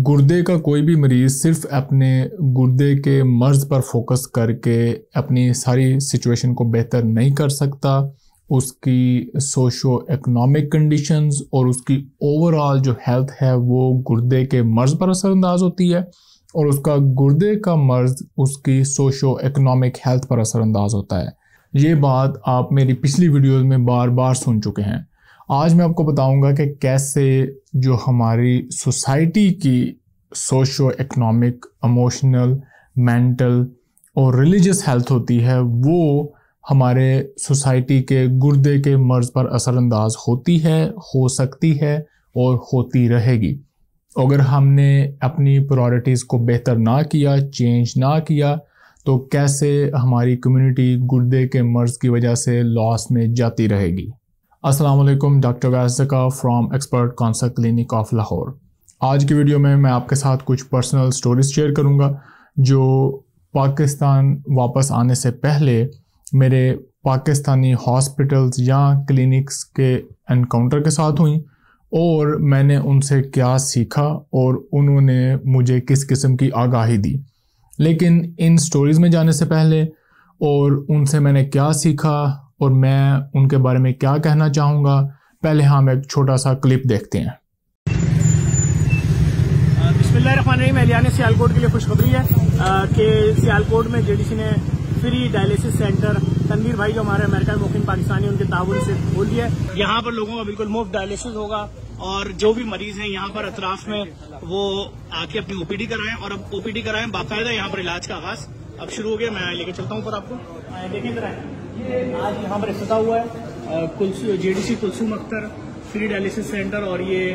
गुर्दे का कोई भी मरीज़ सिर्फ अपने गुर्दे के मर्ज़ पर फोकस करके अपनी सारी सिचुएशन को बेहतर नहीं कर सकता। उसकी सोशो इकोनॉमिक कंडीशंस और उसकी ओवरऑल जो हेल्थ है वो गुर्दे के मर्ज़ पर असरअंदाज होती है और उसका गुर्दे का मर्ज़ उसकी सोशो इकोनॉमिक हेल्थ पर असरअंदाज होता है। ये बात आप मेरी पिछली वीडियोज़ में बार बार सुन चुके हैं। आज मैं आपको बताऊंगा कि कैसे जो हमारी सोसाइटी की सोशो इकोनॉमिक, इमोशनल, मेंटल और रिलीजियस हेल्थ होती है वो हमारे सोसाइटी के गुर्दे के मर्ज़ पर असरअंदाज होती है, हो सकती है और होती रहेगी। अगर हमने अपनी प्रायोरिटीज़ को बेहतर ना किया, चेंज ना किया तो कैसे हमारी कम्युनिटी गुर्दे के मर्ज़ की वजह से लॉस में जाती रहेगी। अस्सलाम वालेकुम, doctor Zahir from expert consult clinic of Lahore. आज की वीडियो में मैं आपके साथ कुछ पर्सनल स्टोरीज शेयर करूँगा जो पाकिस्तान वापस आने से पहले मेरे पाकिस्तानी हॉस्पिटल्स या क्लिनिक्स के एनकाउंटर के साथ हुई और मैंने उनसे क्या सीखा और उन्होंने मुझे किस किस्म की आगाही दी। लेकिन इन स्टोरीज़ में जाने से पहले और उनसे मैंने क्या सीखा और मैं उनके बारे में क्या कहना चाहूँगा, पहले हम एक छोटा सा क्लिप देखते हैं। बिस्मिल्लाहिर्रहमानिर्रहीम। एहलियान सियालकोट के लिए खुशखबरी है कि सियालकोट में जेडीसी ने फ्री डायलिसिस सेंटर तनवीर भाई जो हमारे अमेरिका में मुकीम पाकिस्तानी उनके ताबुन से खोल दिया है। यहाँ पर लोगों का बिल्कुल मुफ्त डायलिसिस होगा और जो भी मरीज हैं यहाँ पर अतराफ में वो आके अपनी ओपीडी कराएं और अब ओपीडी कराएं बाकायदा। यहाँ पर इलाज का आगाज अब शुरू हो गया। मैं लेके चलता हूँ पर आपको देखिए जरा। ये आज यहाँ पर इफ्तिताह हुआ है JDC Kulsum Mukhtar free dialysis centre और ये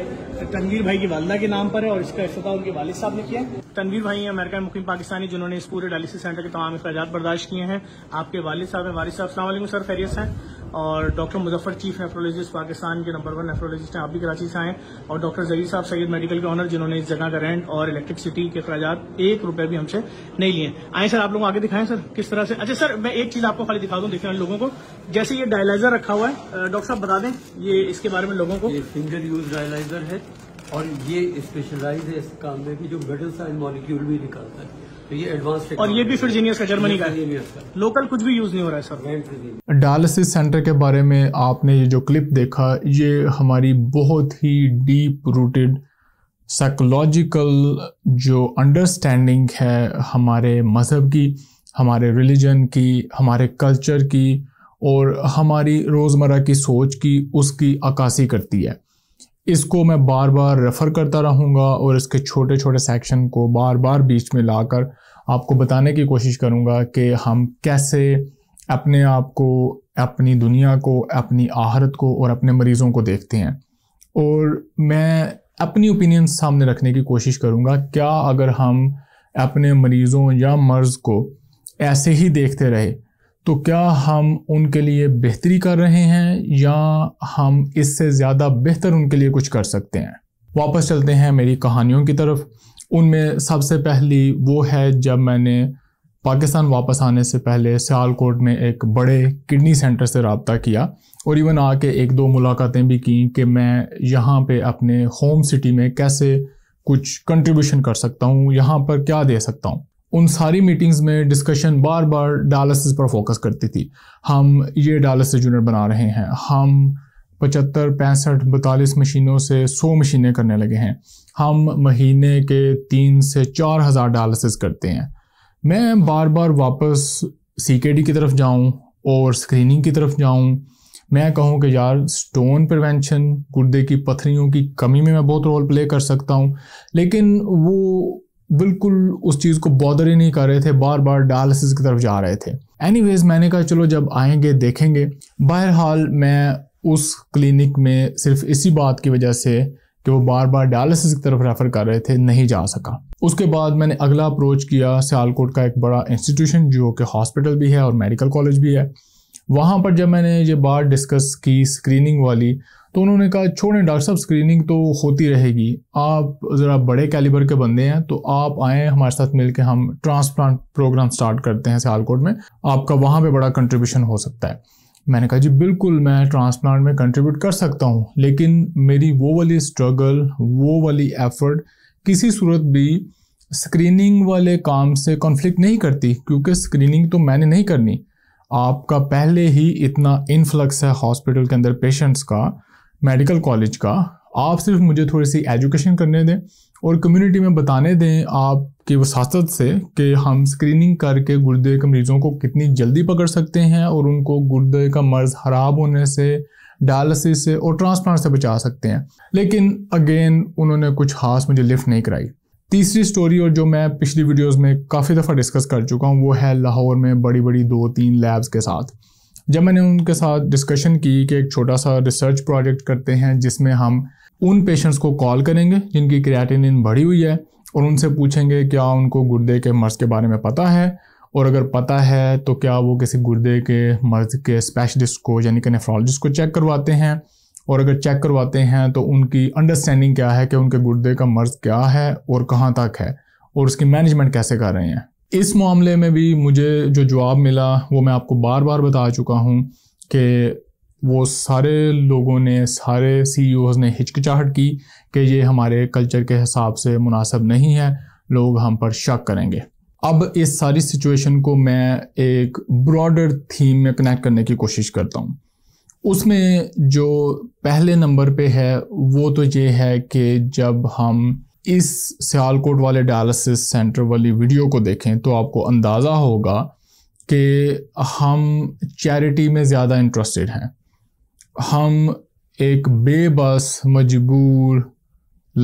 तनवीर भाई की वालदा के नाम पर है और इसका इफ्तिताह उनके वालिद साहब ने किया है। तनवीर भाई हैं अमेरिका में मुकीम पाकिस्तानी जिन्होंने इस पूरे डायलिसिस सेंटर के तमाम अखराजात बर्दाश्त किए हैं। आपके वालिद साहब हैं वारिद साहब। अस्सलाम वालेकुम सर, खैरियत से हैं? और doctor Muzaffar chief nephrologist Pakistan के नंबर 1 नेफ्रोलॉजिस्ट हैं, आप भी कराची से आए। और डॉक्टर जहीर साहब सैयद मेडिकल के ऑनर जिन्होंने इस जगह का रेंट और इलेक्ट्रिसिटी के अखराजात ₹1 भी हमसे नहीं लिए। आए सर, आप लोगों को आगे दिखाएं सर किस तरह से। अच्छा सर, मैं एक चीज आपको खाली दिखा दूं देखने वाले लोगों को। जैसे ये डायलाइजर रखा हुआ है, डॉक्टर साहब बता दें ये इसके बारे में लोगों को। ये फिंगर यूज डायलाइजर है और ये स्पेशलाइज है इस काम में कि जो मेटल साइड मॉलिक्यूल भी निकालता है। तो ये एडवांस और ये भी वर्जीनिया जर्मनी का, लोकल कुछ भी यूज नहीं हो रहा है सर। डायलिसिस सेंटर के बारे में आपने ये जो क्लिप देखा, ये हमारी बहुत ही डीप रूटेड साइकोलॉजिकल जो अंडरस्टैंडिंग है हमारे मजहब की, हमारे रिलीजन की, हमारे कल्चर की और हमारी रोज़मर्रा की सोच की, उसकी अक्कासी करती है। इसको मैं बार बार रेफ़र करता रहूँगा और इसके छोटे छोटे सेक्शन को बार बार बीच में लाकर आपको बताने की कोशिश करूँगा कि हम कैसे अपने आप को, अपनी दुनिया को, अपनी आहरत को और अपने मरीज़ों को देखते हैं। और मैं अपनी ओपिनियन सामने रखने की कोशिश करूँगा क्या अगर हम अपने मरीज़ों या मर्ज़ को ऐसे ही देखते रहे तो क्या हम उनके लिए बेहतरी कर रहे हैं या हम इससे ज़्यादा बेहतर उनके लिए कुछ कर सकते हैं। वापस चलते हैं मेरी कहानियों की तरफ। उनमें सबसे पहली वो है जब मैंने पाकिस्तान वापस आने से पहले सियालकोट में एक बड़े किडनी सेंटर से रब्ता किया और इवन आके 1-2 मुलाकातें भी की कि मैं यहाँ पे अपने होम सिटी में कैसे कुछ कंट्रीब्यूशन कर सकता हूँ, यहाँ पर क्या दे सकता हूँ। उन सारी मीटिंग्स में डिस्कशन बार बार डायलिसिस पर फोकस करती थी। हम ये डायलिसिस यूनिट बना रहे हैं, हम 75, 65, 42 मशीनों से 100 मशीनें करने लगे हैं, हम महीने के 3 से 4 हज़ार डायलिसिस करते हैं। मैं बार बार वापस CKD की तरफ जाऊं और स्क्रीनिंग की तरफ जाऊं। मैं कहूं कि यार स्टोन प्रिवेंशन, गुर्दे की पथरियों की कमी में मैं बहुत रोल प्ले कर सकता हूं, लेकिन वो बिल्कुल उस चीज़ को बॉदर ही नहीं कर रहे थे, बार बार डायलिसिस की तरफ जा रहे थे। एनीवेज मैंने कहा चलो जब आएंगे देखेंगे। बहरहाल मैं उस क्लिनिक में सिर्फ इसी बात की वजह से कि वो बार बार डायलिसिस की तरफ रेफ़र कर रहे थे नहीं जा सका। उसके बाद मैंने अगला अप्रोच किया सियालकोट का एक बड़ा इंस्टीट्यूशन जो कि हॉस्पिटल भी है और मेडिकल कॉलेज भी है। वहाँ पर जब मैंने ये बात डिस्कस की स्क्रीनिंग वाली तो उन्होंने कहा छोड़ें डॉक्टर साहब, स्क्रीनिंग तो होती रहेगी, आप ज़रा बड़े कैलिबर के बंदे हैं तो आप आएँ हमारे साथ मिलके हम ट्रांसप्लांट प्रोग्राम स्टार्ट करते हैं सियालकोट में, आपका वहाँ पे बड़ा कंट्रीब्यूशन हो सकता है। मैंने कहा जी बिल्कुल मैं ट्रांसप्लांट में कंट्रीब्यूट कर सकता हूँ, लेकिन मेरी वो वाली स्ट्रगल, वो वाली एफर्ट किसी सूरत भी स्क्रीनिंग वाले काम से कॉन्फ्लिक्ट नहीं करती, क्योंकि स्क्रीनिंग तो मैंने नहीं करनी। आपका पहले ही इतना इन्फ्लक्स है हॉस्पिटल के अंदर पेशेंट्स का, मेडिकल कॉलेज का। आप सिर्फ मुझे थोड़ी सी एजुकेशन करने दें और कम्युनिटी में बताने दें आपके वसासत से कि हम स्क्रीनिंग करके गुर्दे के मरीज़ों को कितनी जल्दी पकड़ सकते हैं और उनको गुर्दे का मर्ज़ ख़राब होने से, डायलिसिस से और ट्रांसप्लांट से बचा सकते हैं। लेकिन अगेन उन्होंने कुछ खास मुझे लिफ्ट नहीं कराई। तीसरी स्टोरी, और जो मैं पिछली वीडियोस में काफ़ी दफ़ा डिस्कस कर चुका हूँ, वो है लाहौर में बड़ी बड़ी 2-3 लैब्स के साथ। जब मैंने उनके साथ डिस्कशन की कि एक छोटा सा रिसर्च प्रोजेक्ट करते हैं जिसमें हम उन पेशेंट्स को कॉल करेंगे जिनकी क्रिएटिनिन बढ़ी हुई है और उनसे पूछेंगे क्या उनको गुर्दे के मर्ज़ के बारे में पता है, और अगर पता है तो क्या वो किसी गुर्दे के मर्ज़ के स्पेशलिस्ट को यानी कि नेफ्रोलॉजिस्ट को चेक करवाते हैं, और अगर चेक करवाते हैं तो उनकी अंडरस्टैंडिंग क्या है कि उनके गुर्दे का मर्ज़ क्या है और कहाँ तक है और उसकी मैनेजमेंट कैसे कर रहे हैं। इस मामले में भी मुझे जो जवाब मिला वो मैं आपको बार बार बता चुका हूँ कि वो सारे लोगों ने, सारे CEOs ने हिचकिचाहट की कि ये हमारे कल्चर के हिसाब से मुनासिब नहीं है, लोग हम पर शक करेंगे। अब इस सारी सिचुएशन को मैं एक ब्रॉडर थीम में कनेक्ट करने की कोशिश करता हूँ। उसमें जो पहले नंबर पे है वो तो ये है कि जब हम इस सियालकोट वाले डायलिसिस सेंटर वाली वीडियो को देखें तो आपको अंदाज़ा होगा कि हम चैरिटी में ज़्यादा इंटरेस्टेड हैं। हम एक बेबस, मजबूर,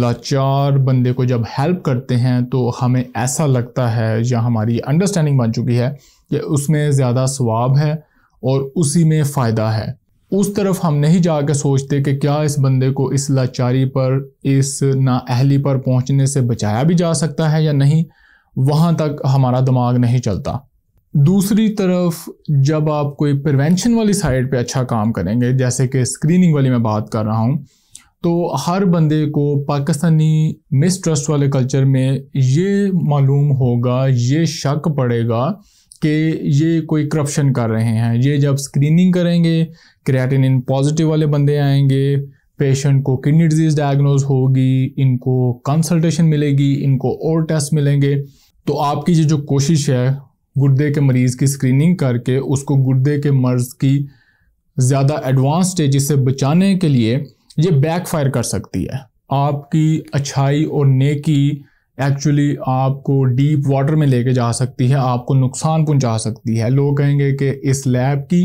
लाचार बंदे को जब हेल्प करते हैं तो हमें ऐसा लगता है, या हमारी अंडरस्टैंडिंग बन चुकी है कि उसमें ज़्यादा सवाब है और उसी में फ़ायदा है। उस तरफ हम नहीं जाकर सोचते कि क्या इस बंदे को इस लाचारी पर, इस नाअहली पर पहुंचने से बचाया भी जा सकता है या नहीं, वहां तक हमारा दिमाग नहीं चलता। दूसरी तरफ जब आप कोई प्रिवेंशन वाली साइड पे अच्छा काम करेंगे, जैसे कि स्क्रीनिंग वाली मैं बात कर रहा हूँ, तो हर बंदे को पाकिस्तानी मिसट्रस्ट वाले कल्चर में ये मालूम होगा, ये शक पड़ेगा कि ये कोई करप्शन कर रहे हैं। ये जब स्क्रीनिंग करेंगे, क्रिएटिनिन पॉजिटिव वाले बंदे आएंगे, पेशेंट को किडनी डिजीज़ डायग्नोज होगी, इनको कंसल्टेशन मिलेगी, इनको और टेस्ट मिलेंगे। तो आपकी ये जो कोशिश है गुर्दे के मरीज़ की स्क्रीनिंग करके उसको गुर्दे के मर्ज़ की ज़्यादा एडवांस स्टेज से बचाने के लिए, ये बैकफायर कर सकती है। आपकी अच्छाई और नेकी एक्चुअली आपको डीप वाटर में लेके जा सकती है, आपको नुकसान पहुंचा सकती है। लोग कहेंगे कि इस लैब की,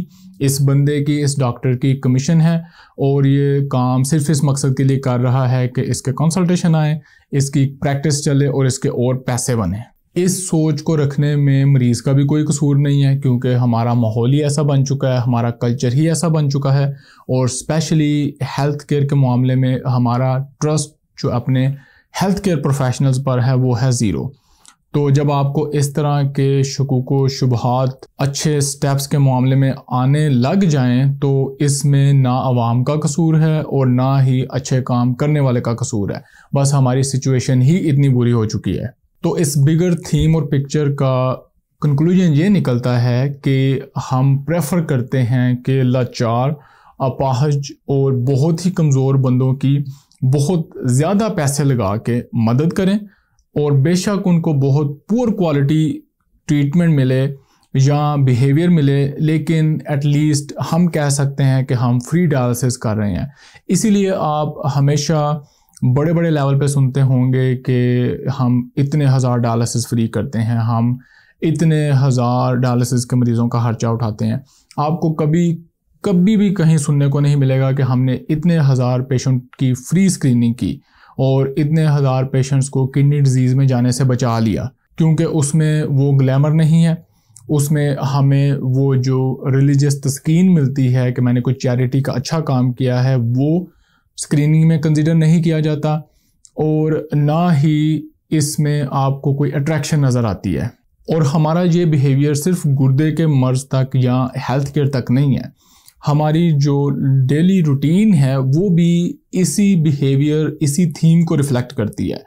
इस बंदे की, इस डॉक्टर की कमीशन है और ये काम सिर्फ इस मकसद के लिए कर रहा है कि इसके कंसल्टेशन आए, इसकी प्रैक्टिस चले और इसके और पैसे बने। इस सोच को रखने में मरीज़ का भी कोई कसूर नहीं है, क्योंकि हमारा माहौल ही ऐसा बन चुका है, हमारा कल्चर ही ऐसा बन चुका है। और स्पेशली हेल्थ केयर के मामले में हमारा ट्रस्ट जो अपने हेल्थ केयर प्रोफेशनल्स पर है वो है ज़ीरो। तो जब आपको इस तरह के शकूक व शुबहात अच्छे स्टेप्स के मामले में आने लग जाएं तो इसमें ना आवाम का कसूर है और ना ही अच्छे काम करने वाले का कसूर है, बस हमारी सिचुएशन ही इतनी बुरी हो चुकी है। तो इस बिगर थीम और पिक्चर का कंक्लूजन ये निकलता है कि हम प्रेफर करते हैं कि लाचार, अपाहज और बहुत ही कमज़ोर बंदों की बहुत ज़्यादा पैसे लगा के मदद करें, और बेशक उनको बहुत पुअर क्वालिटी ट्रीटमेंट मिले या बिहेवियर मिले, लेकिन एटलीस्ट हम कह सकते हैं कि हम फ्री डायलिसिस कर रहे हैं। इसीलिए आप हमेशा बड़े बड़े लेवल पे सुनते होंगे कि हम इतने हज़ार डायलिसिस फ्री करते हैं, हम इतने हज़ार डायलिसिस के मरीज़ों का खर्चा उठाते हैं। आपको कभी भी कहीं सुनने को नहीं मिलेगा कि हमने इतने हज़ार पेशेंट की फ्री स्क्रीनिंग की और इतने हज़ार पेशेंट्स को किडनी डिजीज़ में जाने से बचा लिया, क्योंकि उसमें वो ग्लैमर नहीं है, उसमें हमें वो जो रिलीजियस तस्कीन मिलती है कि मैंने कुछ चैरिटी का अच्छा काम किया है, वो स्क्रीनिंग में कंसीडर नहीं किया जाता और ना ही इसमें आपको कोई अट्रैक्शन नज़र आती है। और हमारा ये बिहेवियर सिर्फ गुर्दे के मर्ज़ तक या हेल्थ केयर तक नहीं है, हमारी जो डेली रूटीन है वो भी इसी बिहेवियर, इसी थीम को रिफ़्लेक्ट करती है।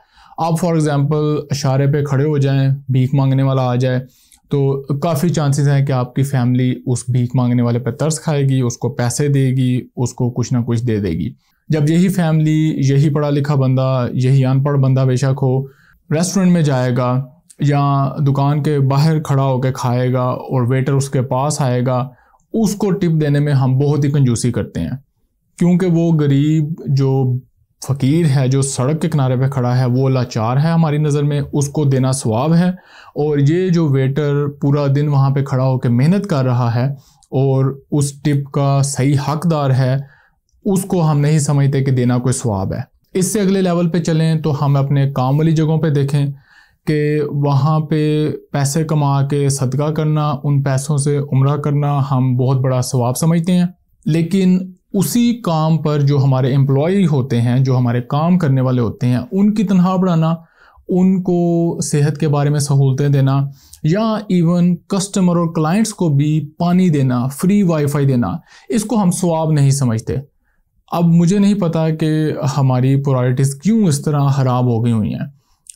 आप फॉर एग्ज़ाम्पल इशारे पे खड़े हो जाएं, भीख मांगने वाला आ जाए, तो काफ़ी चांसेस हैं कि आपकी फैमिली उस भीख मांगने वाले पर तरस खाएगी, उसको पैसे देगी, उसको कुछ ना कुछ दे देगी। जब यही फैमिली, यही पढ़ा लिखा बंदा, यही अनपढ़ बंदा बेशक हो, रेस्टोरेंट में जाएगा या दुकान के बाहर खड़ा होकर खाएगा और वेटर उसके पास आएगा, उसको टिप देने में हम बहुत ही कंजूसी करते हैं, क्योंकि वो गरीब जो फ़कीर है, जो सड़क के किनारे पे खड़ा है, वो लाचार है हमारी नज़र में, उसको देना सवाब है। और ये जो वेटर पूरा दिन वहाँ पे खड़ा होकर मेहनत कर रहा है और उस टिप का सही हकदार है, उसको हम नहीं समझते कि देना कोई सवाब है। इससे अगले लेवल पे चलें तो हम अपने काम वाली जगहों पे देखें कि वहाँ पे पैसे कमा के सदका करना, उन पैसों से उम्रा करना हम बहुत बड़ा सवाब समझते हैं। लेकिन उसी काम पर जो हमारे एम्प्लॉय होते हैं, जो हमारे काम करने वाले होते हैं, उनकी तनख्वाह बढ़ाना, उनको सेहत के बारे में सहूलतें देना, या इवन कस्टमर और क्लाइंट्स को भी पानी देना, फ्री वाईफाई देना, इसको हम सवाब नहीं समझते। अब मुझे नहीं पता कि हमारी प्रायोरिटीज़ क्यों इस तरह ख़राब हो गई हुई हैं।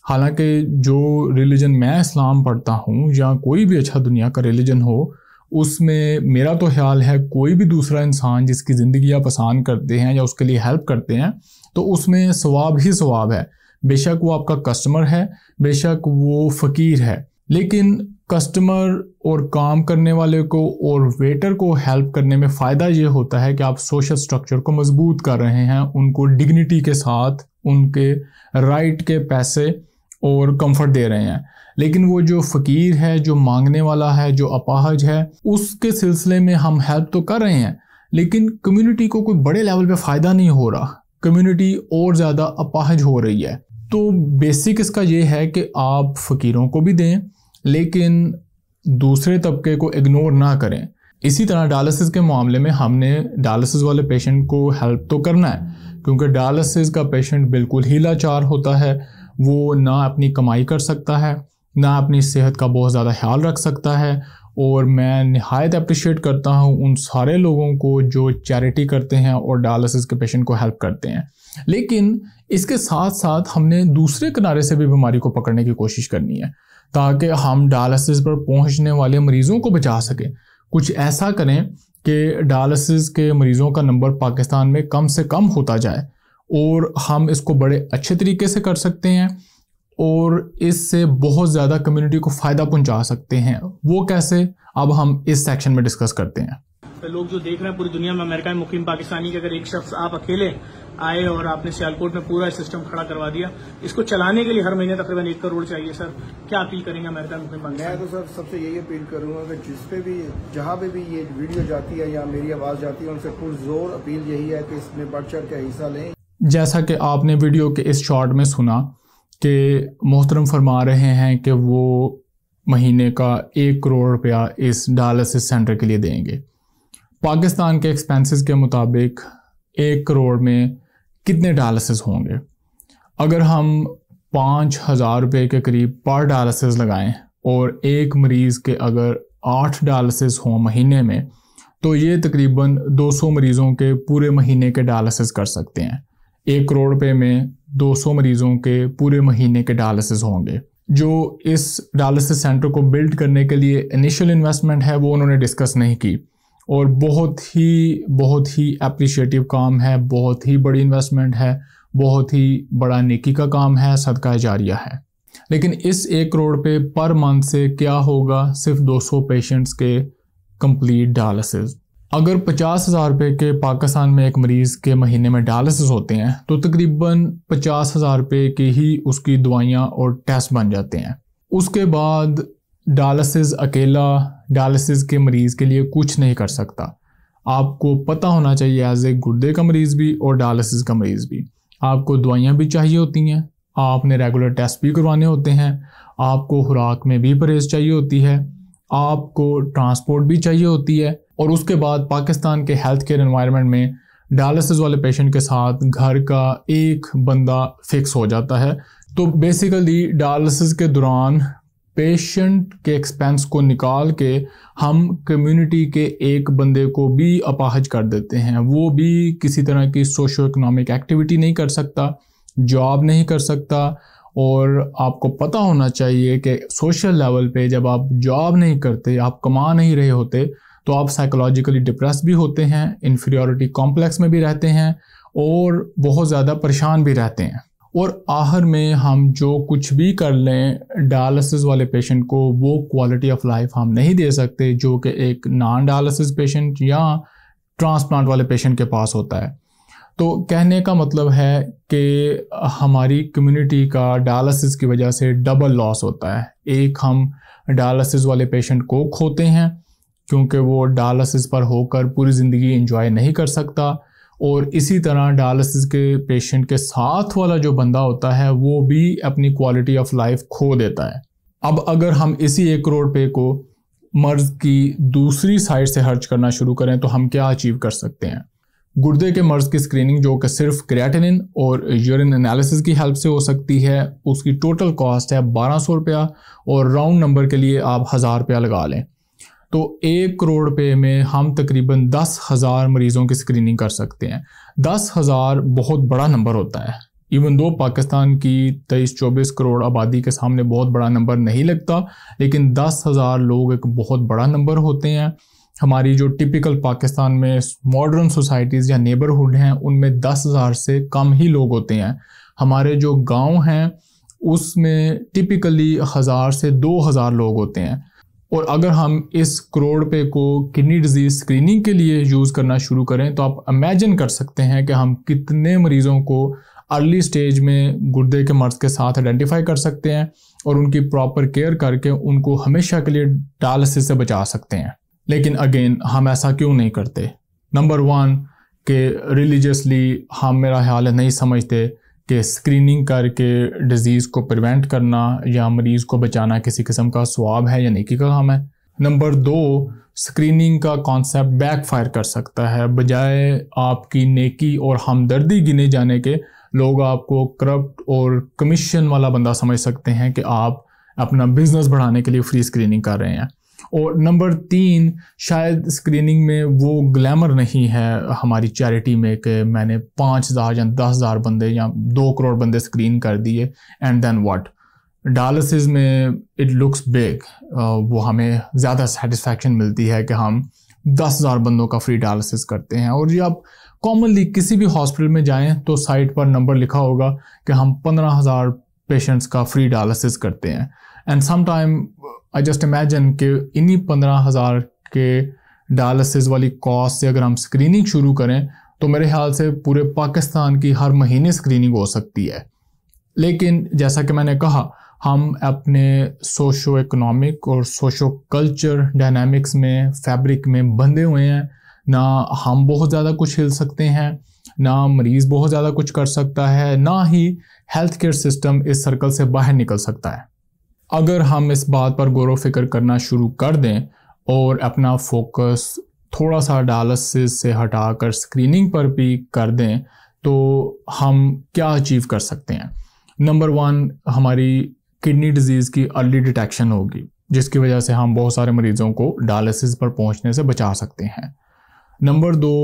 हालांकि जो रिलीजन मैं इस्लाम पढ़ता हूँ या कोई भी अच्छा दुनिया का रिलीजन हो, उसमें मेरा तो ख्याल है कोई भी दूसरा इंसान जिसकी ज़िंदगी आप आसान करते हैं या उसके लिए हेल्प करते हैं, तो उसमें सवाब ही सवाब है। बेशक वो आपका कस्टमर है, बेशक वो फ़कीर है, लेकिन कस्टमर और काम करने वाले को और वेटर को हेल्प करने में फ़ायदा ये होता है कि आप सोशल स्ट्रक्चर को मजबूत कर रहे हैं, उनको डिग्निटी के साथ उनके राइट के पैसे और कंफर्ट दे रहे हैं। लेकिन वो जो फ़कीर है, जो मांगने वाला है, जो अपाहज है, उसके सिलसिले में हम हेल्प तो कर रहे हैं, लेकिन कम्युनिटी को कोई बड़े लेवल पे फ़ायदा नहीं हो रहा, कम्युनिटी और ज़्यादा अपाहज हो रही है। तो बेसिक इसका ये है कि आप फ़कीरों को भी दें, लेकिन दूसरे तबके को इग्नोर ना करें। इसी तरह डायलिसिस के मामले में हमने डायलिसिस वाले पेशेंट को हेल्प तो करना है, क्योंकि डायलिसिस का पेशेंट बिल्कुल ही लाचार होता है, वो ना अपनी कमाई कर सकता है, ना अपनी सेहत का बहुत ज़्यादा ख्याल रख सकता है। और मैं निहायत अप्रिशिएट करता हूँ उन सारे लोगों को जो चैरिटी करते हैं और डायलिसिस के पेशेंट को हेल्प करते हैं, लेकिन इसके साथ साथ हमने दूसरे किनारे से भी बीमारी को पकड़ने की कोशिश करनी है, ताकि हम डायलिसिस पर पहुँचने वाले मरीज़ों को बचा सकें। कुछ ऐसा करें कि डायलिसिस के मरीज़ों का नंबर पाकिस्तान में कम से कम होता जाए, और हम इसको बड़े अच्छे तरीके से कर सकते हैं और इससे बहुत ज़्यादा कम्युनिटी को फ़ायदा पहुंचा सकते हैं। वो कैसे, अब हम इस सेक्शन में डिस्कस करते हैं। लोग जो देख रहे हैं पूरी दुनिया में, अमेरिका में मुकीम पाकिस्तानी के अगर एक शख्स आप अकेले आए और आपने सियालकोट में पूरा सिस्टम खड़ा करवा दिया, इसको चलाने के लिए हर महीने तकरीबन 1 करोड़ चाहिए। सर क्या अपील करेंगे अमेरिका में मुकीम पाकिस्तानी? मैं तो सर सबसे यही अपील करूंगा कि जिसपे भी, जहाँ पे भी ये वीडियो जाती है या मेरी आवाज़ जाती है, उनसे पुरजोर अपील यही है कि इसमें बढ़ चढ़ के हिस्सा लें। जैसा कि आपने वीडियो के इस शॉर्ट में सुना कि मोहतरम फरमा रहे हैं कि वो महीने का 1 करोड़ रुपया इस डायलिसिस सेंटर के लिए देंगे। पाकिस्तान के एक्सपेंसेस के मुताबिक 1 करोड़ में कितने डायलिसिस होंगे? अगर हम 5,000 रुपये के करीब पर डायलिसिस लगाएं और एक मरीज़ के अगर 8 डायलिसिस हों महीने में, तो ये तकरीबन 200 मरीज़ों के पूरे महीने के डायलिसिस कर सकते हैं। 1 करोड़ रुपये में 200 मरीज़ों के पूरे महीने के डायलिसिस होंगे। जो इस डायलिसिस सेंटर को बिल्ड करने के लिए इनिशियल इन्वेस्टमेंट है, वो उन्होंने डिस्कस नहीं की, और बहुत ही एप्रिशिएटिव काम है, बहुत ही बड़ी इन्वेस्टमेंट है, बहुत ही बड़ा नेकी का काम है, सदका जारिया है। लेकिन इस 1 करोड़ रुपये पर मंथ से क्या होगा? सिर्फ 200 पेशेंट्स के कंप्लीट डायलिसिस। अगर 50,000 रुपये के पाकिस्तान में एक मरीज़ के महीने में डायलिसिस होते हैं, तो तकरीबन 50,000 रुपये की ही उसकी दवाइयाँ और टेस्ट बन जाते हैं। उसके बाद डायलिसिस अकेला डायलिसिस के मरीज़ के लिए कुछ नहीं कर सकता। आपको पता होना चाहिए एज ए गुर्दे का मरीज़ भी और डायलिसिस का मरीज़ भी, आपको दवाइयाँ भी चाहिए होती हैं, आपने रेगुलर टेस्ट भी करवाने होते हैं, आपको खुराक में भी परहेज़ चाहिए होती है, आपको ट्रांसपोर्ट भी चाहिए होती है। और उसके बाद पाकिस्तान के हेल्थ केयर एनवायरनमेंट में डायलिसिस वाले पेशेंट के साथ घर का एक बंदा फिक्स हो जाता है। तो बेसिकली डायलिसिस के दौरान पेशेंट के एक्सपेंस को निकाल के हम कम्युनिटी के एक बंदे को भी अपाहज कर देते हैं। वो भी किसी तरह की सोशो इकोनॉमिक एक्टिविटी नहीं कर सकता, जॉब नहीं कर सकता। और आपको पता होना चाहिए कि सोशल लेवल पे जब आप जॉब नहीं करते, आप कमा नहीं रहे होते, तो आप साइकोलॉजिकली डिप्रेस भी होते हैं, इन्फीरियॉरिटी कॉम्प्लेक्स में भी रहते हैं, और बहुत ज़्यादा परेशान भी रहते हैं। और आखिर में हम जो कुछ भी कर लें डायलिसिस वाले पेशेंट को वो क्वालिटी ऑफ लाइफ हम नहीं दे सकते जो कि एक नॉन डायलिसिस पेशेंट या ट्रांसप्लांट वाले पेशेंट के पास होता है। तो कहने का मतलब है कि हमारी कम्युनिटी का डायलिसिस की वजह से डबल लॉस होता है। एक हम डायलिसिस वाले पेशेंट को खोते हैं क्योंकि वो डायलिसिस पर होकर पूरी ज़िंदगी एंजॉय नहीं कर सकता, और इसी तरह डायलिसिस के पेशेंट के साथ वाला जो बंदा होता है वो भी अपनी क्वालिटी ऑफ लाइफ खो देता है। अब अगर हम इसी 1 करोड़ रुपए को मर्ज़ की दूसरी साइड से खर्च करना शुरू करें तो हम क्या अचीव कर सकते हैं। गुर्दे के मर्ज़ की स्क्रीनिंग जो कि सिर्फ क्रिएटिनिन और यूरिन एनालिसिस की हेल्प से हो सकती है, उसकी टोटल कॉस्ट है 1200 रुपया, और राउंड नंबर के लिए आप 1000 रुपया लगा लें तो 1 करोड़ रुपए में हम तकरीबन 10,000 मरीज़ों की स्क्रीनिंग कर सकते हैं। 10,000 बहुत बड़ा नंबर होता है, इवन दो पाकिस्तान की 23-24 करोड़ आबादी के सामने बहुत बड़ा नंबर नहीं लगता, लेकिन 10,000 लोग एक बहुत बड़ा नंबर होते हैं। हमारी जो टिपिकल पाकिस्तान में मॉडर्न सोसाइटीज़ या नेबरहुड हैं उनमें 10,000 से कम ही लोग होते हैं। हमारे जो गांव हैं उसमें टिपिकली 1000 से 2000 लोग होते हैं। और अगर हम इस 1 करोड़ रुपए को किडनी डिजीज़ स्क्रीनिंग के लिए यूज़ करना शुरू करें तो आप इमेजिन कर सकते हैं कि हम कितने मरीज़ों को अर्ली स्टेज में गुर्दे के मर्ज़ के साथ आइडेंटिफाई कर सकते हैं और उनकी प्रॉपर केयर करके उनको हमेशा के लिए डायलिसिस से बचा सकते हैं। लेकिन अगेन हम ऐसा क्यों नहीं करते। नंबर 1 के रिलीजियसली हम मेरा ख्याल नहीं समझते कि स्क्रीनिंग करके डिज़ीज़ को प्रिवेंट करना या मरीज़ को बचाना किसी किस्म का सवाब है या नेकी का काम है। नंबर 2 स्क्रीनिंग का कॉन्सेप्ट बैकफायर कर सकता है। बजाय आपकी नेकी और हमदर्दी गिने जाने के लोग आपको करप्ट और कमीशन वाला बंदा समझ सकते हैं कि आप अपना बिजनेस बढ़ाने के लिए फ्री स्क्रीनिंग कर रहे हैं। और नंबर 3 शायद स्क्रीनिंग में वो ग्लैमर नहीं है हमारी चैरिटी में कि मैंने 5000 या 10000 बंदे या 2 करोड़ बंदे स्क्रीन कर दिए एंड देन व्हाट। डायलिसिस में इट लुक्स बिग, वो हमें ज़्यादा सेटिस्फैक्शन मिलती है कि हम 10000 बंदों का फ्री डायलिसिस करते हैं। और ये आप कॉमनली किसी भी हॉस्पिटल में जाएँ तो साइट पर नंबर लिखा होगा कि हम 15000 पेशेंट्स का फ्री डायलिसिस करते हैं। And sometime I just imagine कि इन्हीं 15000 के डायलिसिस वाली कॉस्ट से अगर हम स्क्रीनिंग शुरू करें तो मेरे ख्याल से पूरे पाकिस्तान की हर महीने स्क्रीनिंग हो सकती है। लेकिन जैसा कि मैंने कहा हम अपने सोशो इकोनॉमिक और सोशो कल्चर डायनामिक्स में फैब्रिक में बंधे हुए हैं, ना हम बहुत ज़्यादा कुछ हिल सकते हैं, ना मरीज़ बहुत ज़्यादा कुछ कर सकता है, ना ही हेल्थ केयर सिस्टम इस सर्कल से बाहर निकल सकता है। अगर हम इस बात पर गौर व फिक्र करना शुरू कर दें और अपना फोकस थोड़ा सा डायलिसिस से हटाकर स्क्रीनिंग पर भी कर दें तो हम क्या अचीव कर सकते हैं। नंबर 1 हमारी किडनी डिजीज़ की अर्ली डिटेक्शन होगी जिसकी वजह से हम बहुत सारे मरीज़ों को डायलिसिस पर पहुंचने से बचा सकते हैं। नंबर 2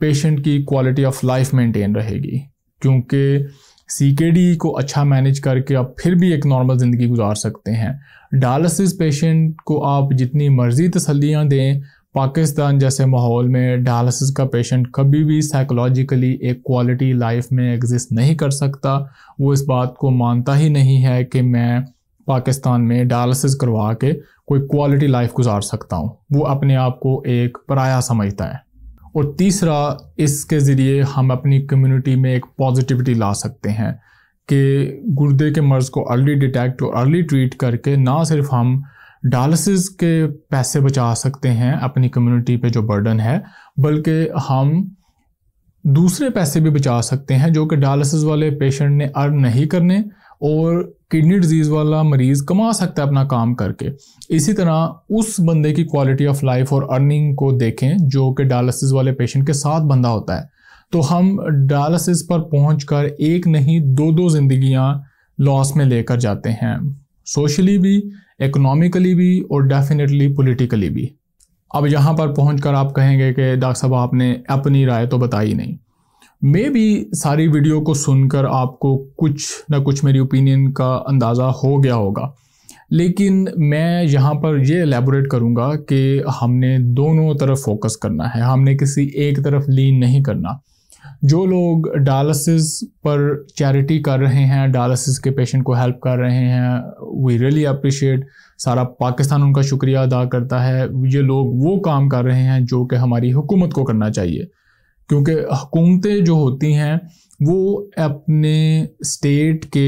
पेशेंट की क्वालिटी ऑफ लाइफ मेंटेन रहेगी क्योंकि CKD को अच्छा मैनेज करके आप फिर भी एक नॉर्मल ज़िंदगी गुजार सकते हैं। डायलिसिस पेशेंट को आप जितनी मर्ज़ी तसल्लियाँ दें, पाकिस्तान जैसे माहौल में डायलिसिस का पेशेंट कभी भी साइकोलॉजिकली एक क्वालिटी लाइफ में एग्जिस्ट नहीं कर सकता। वो इस बात को मानता ही नहीं है कि मैं पाकिस्तान में डायलिसिस करवा के कोई क्वालिटी लाइफ गुजार सकता हूँ। वो अपने आप को एक पराया समझता है। और तीसरा, इसके ज़रिए हम अपनी कम्युनिटी में एक पॉजिटिविटी ला सकते हैं कि गुर्दे के मर्ज़ को अर्ली डिटेक्ट और अर्ली ट्रीट करके ना सिर्फ हम डायलिसिस के पैसे बचा सकते हैं अपनी कम्युनिटी पे जो बर्डन है, बल्कि हम दूसरे पैसे भी बचा सकते हैं जो कि डायलिसिस वाले पेशेंट ने अर्न नहीं करने और किडनी डिजीज़ वाला मरीज़ कमा सकता है अपना काम करके। इसी तरह उस बंदे की क्वालिटी ऑफ लाइफ और अर्निंग को देखें जो कि डायलिसिस वाले पेशेंट के साथ बंदा होता है। तो हम डायलिसिस पर पहुंचकर एक नहीं 2-2 ज़िंदगियां लॉस में लेकर जाते हैं, सोशली भी, इकोनॉमिकली भी और डेफिनेटली पॉलिटिकली भी। अब यहाँ पर पहुंचकर आप कहेंगे कि डॉक्टर साहब आपने अपनी राय तो बताई नहीं। मे भी सारी वीडियो को सुनकर आपको कुछ ना कुछ मेरी ओपिनियन का अंदाज़ा हो गया होगा, लेकिन मैं यहाँ पर ये एलेबोरेट करूँगा कि हमने दोनों तरफ फोकस करना है, हमने किसी एक तरफ लीन नहीं करना। जो लोग डायलिसिस पर चैरिटी कर रहे हैं, डायलिसिस के पेशेंट को हेल्प कर रहे हैं, वी रियली अप्रिशिएट, सारा पाकिस्तान उनका शुक्रिया अदा करता है। ये लोग वो काम कर रहे हैं जो कि हमारी हुकूमत को करना चाहिए, क्योंकि हुकूमतें जो होती हैं वो अपने स्टेट के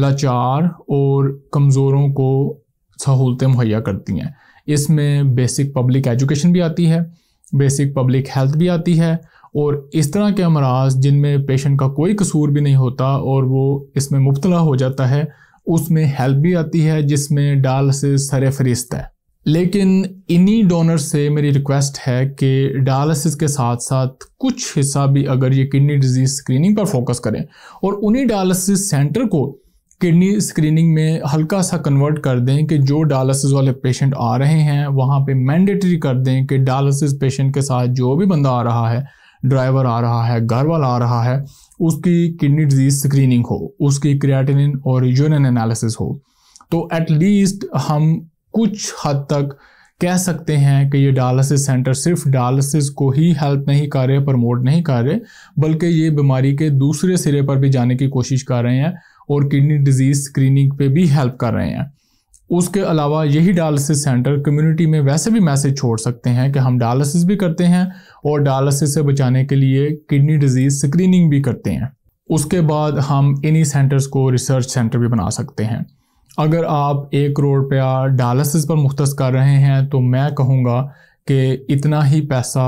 लाचार और कमज़ोरों को सहूलतें मुहैया करती हैं। इसमें बेसिक पब्लिक एजुकेशन भी आती है, बेसिक पब्लिक हेल्थ भी आती है, और इस तरह के अमराज जिनमें पेशेंट का कोई कसूर भी नहीं होता और वो इसमें मुब्तला हो जाता है, उसमें हेल्प भी आती है, जिसमें डायलिसिस सरे फहरिस्त है। लेकिन इन्हीं डोनर से मेरी रिक्वेस्ट है कि डायलिसिस के साथ साथ कुछ हिस्सा भी अगर ये किडनी डिजीज़ स्क्रीनिंग पर फोकस करें और उन्हीं डायलिसिस सेंटर को किडनी स्क्रीनिंग में हल्का सा कन्वर्ट कर दें कि जो डायलिसिस वाले पेशेंट आ रहे हैं वहाँ पे मैंडेटरी कर दें कि डायलिसिस पेशेंट के साथ जो भी बंदा आ रहा है, ड्राइवर आ रहा है, घर वाला आ रहा है, उसकी किडनी डिजीज़ स्क्रीनिंग हो, उसकी क्रिएटिनिन और यूरिन एनालिसिस हो। तो एटलीस्ट हम कुछ हद तक कह सकते हैं कि ये डायलिसिस सेंटर सिर्फ डायलिसिस को ही हेल्प नहीं कर रहे, प्रमोट नहीं कर रहे, बल्कि ये बीमारी के दूसरे सिरे पर भी जाने की कोशिश कर रहे हैं और किडनी डिजीज़ स्क्रीनिंग पे भी हेल्प कर रहे हैं। उसके अलावा यही डायलिसिस सेंटर कम्युनिटी में वैसे भी मैसेज छोड़ सकते हैं कि हम डायलिसिस भी करते हैं और डायलिसिस से बचाने के लिए किडनी डिजीज़ स्क्रीनिंग भी करते हैं। उसके बाद हम इन्हीं सेंटर्स को रिसर्च सेंटर भी बना सकते हैं। अगर आप 1 करोड़ रुपया डायलिसिस पर मुख्तस कर रहे हैं तो मैं कहूँगा कि इतना ही पैसा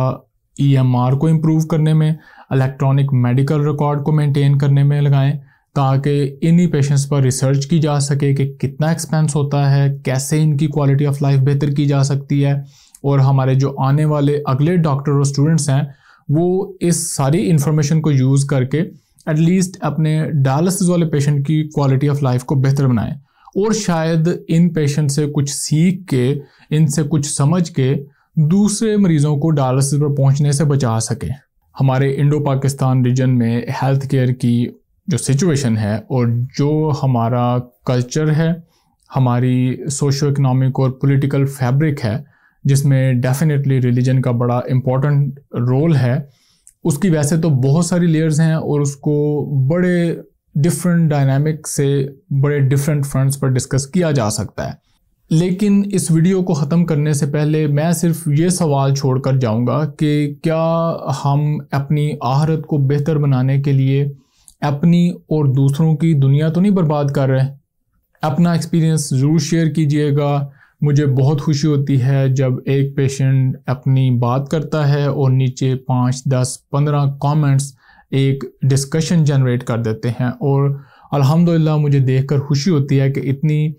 EMR को इम्प्रूव करने में, इलेक्ट्रॉनिक मेडिकल रिकॉर्ड को मेंटेन करने में लगाएं, ताकि इन्हीं पेशेंट्स पर रिसर्च की जा सके कि कितना एक्सपेंस होता है, कैसे इनकी क्वालिटी ऑफ लाइफ बेहतर की जा सकती है, और हमारे जो आने वाले अगले डॉक्टर और स्टूडेंट्स हैं वो इस सारी इन्फॉर्मेशन को यूज़ करके एटलीस्ट अपने डायलिसिस वाले पेशेंट की क्वालिटी ऑफ लाइफ को बेहतर बनाएं, और शायद इन पेशेंट से कुछ सीख के, इनसे कुछ समझ के दूसरे मरीज़ों को डायलिसिस पर पहुँचने से बचा सकें। हमारे इंडो पाकिस्तान रीजन में हेल्थ केयर की जो सिचुएशन है और जो हमारा कल्चर है, हमारी सोशो इकोनॉमिक और पॉलिटिकल फैब्रिक है, जिसमें डेफिनेटली रिलीजन का बड़ा इम्पॉर्टेंट रोल है, उसकी वैसे तो बहुत सारी लेयर्स हैं और उसको बड़े डिफरेंट डायनामिक से बड़े डिफरेंट फ्रंट्स पर डिस्कस किया जा सकता है। लेकिन इस वीडियो को ख़त्म करने से पहले मैं सिर्फ ये सवाल छोड़कर जाऊंगा कि क्या हम अपनी आहरत को बेहतर बनाने के लिए अपनी और दूसरों की दुनिया तो नहीं बर्बाद कर रहे? अपना एक्सपीरियंस ज़रूर शेयर कीजिएगा। मुझे बहुत खुशी होती है जब एक पेशेंट अपनी बात करता है और नीचे 5, 10, 15 कमेंट्स एक डिस्कशन जनरेट कर देते हैं, और अल्हम्दुलिल्लाह मुझे देखकर खुशी होती है कि इतनी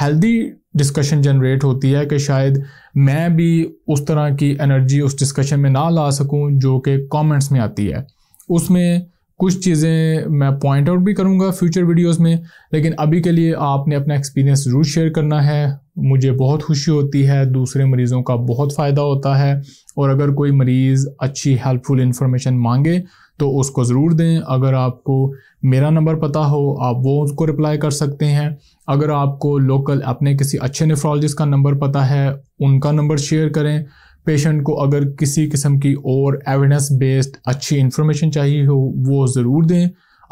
हेल्दी डिस्कशन जनरेट होती है कि शायद मैं भी उस तरह की एनर्जी उस डिस्कशन में ना ला सकूँ जो कि कमेंट्स में आती है। उसमें कुछ चीज़ें मैं पॉइंट आउट भी करूंगा फ्यूचर वीडियोस में, लेकिन अभी के लिए आपने अपना एक्सपीरियंस ज़रूर शेयर करना है। मुझे बहुत खुशी होती है, दूसरे मरीज़ों का बहुत फ़ायदा होता है, और अगर कोई मरीज़ अच्छी हेल्पफुल इन्फॉर्मेशन मांगे तो उसको ज़रूर दें। अगर आपको मेरा नंबर पता हो आप वो उसको रिप्लाई कर सकते हैं। अगर आपको लोकल अपने किसी अच्छे नेफ्रोलॉजिस्ट का नंबर पता है उनका नंबर शेयर करें। पेशेंट को अगर किसी किस्म की और एविडेंस बेस्ड अच्छी इन्फॉर्मेशन चाहिए हो वो ज़रूर दें।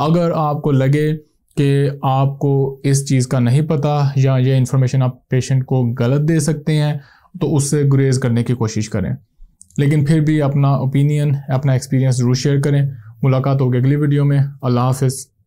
अगर आपको लगे कि आपको इस चीज़ का नहीं पता या ये इन्फॉर्मेशन आप पेशेंट को गलत दे सकते हैं तो उससे गुरेज करने की कोशिश करें, लेकिन फिर भी अपना ओपिनियन, अपना एक्सपीरियंस ज़रूर शेयर करें। मुलाकात होगी अगली वीडियो में। अल्लाह हाफ़िज़।